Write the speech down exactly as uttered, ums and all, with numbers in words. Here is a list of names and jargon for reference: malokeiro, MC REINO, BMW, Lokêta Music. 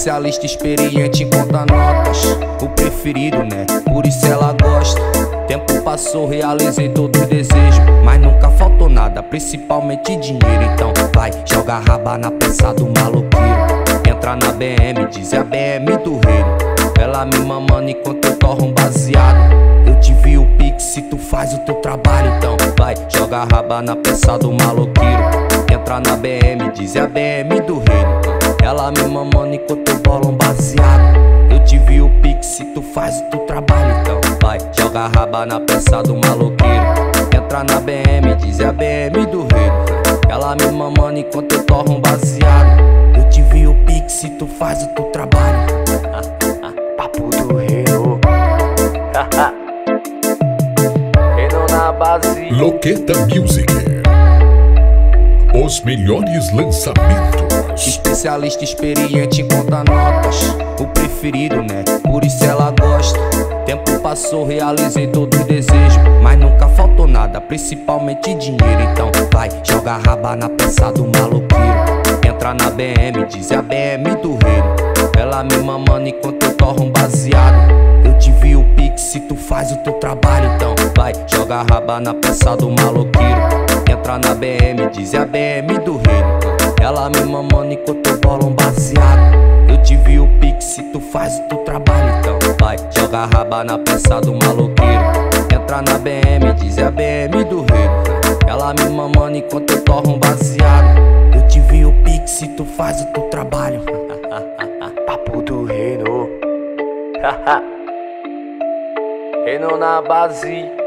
especialista experiente em conta notas, o preferido, né? Por isso ela gosta. Tempo passou, realizei todo o desejo, mas nunca faltou nada, principalmente dinheiro. Então vai, joga a raba na peça do maloqueiro, entra na B M, diz é a B M do reino. Ela me mamando enquanto eu torro um baseado. Eu te vi o pique se tu faz o teu trabalho. Então vai, joga a raba na peça do maloqueiro, entra na B M, diz é a B M do reino. Ela me mamando enquanto eu bolo um baseado. Eu te vi o pique se tu faz o teu trabalho. Então vai, joga a raba na peça do maloqueiro, entra na B M, diz é a B M do reino. Ela me mamando enquanto eu torro um baseado. Eu te vi o pique se tu faz o teu trabalho. Papo do reino. Reino na base. Lokêta Music, os melhores lançamentos. Especialista experiente em conta notas, o preferido, né? Por isso ela gosta. Tempo passou, realizei todo o desejo, mas nunca faltou nada, principalmente dinheiro. Então vai, joga a raba na peça do maloqueiro, entra na B M, diz é a B M do reino. Ela me mamando enquanto eu torro um baseado. Eu te vi o pique se tu faz o teu trabalho. Então vai, joga a raba na peça do maloqueiro, entra na B M, diz é a B M do reino. Ela me mamando enquanto eu bolo um baseado. Eu te vi o pique se tu faz o teu trabalho. Então vai, joga a raba na peça do maloqueiro, entra na B M, diz é a B M do reino. Ela me mamando enquanto eu torro um baseado. Eu te vi o pique se tu faz o teu trabalho. Papo do reino. Reino na base.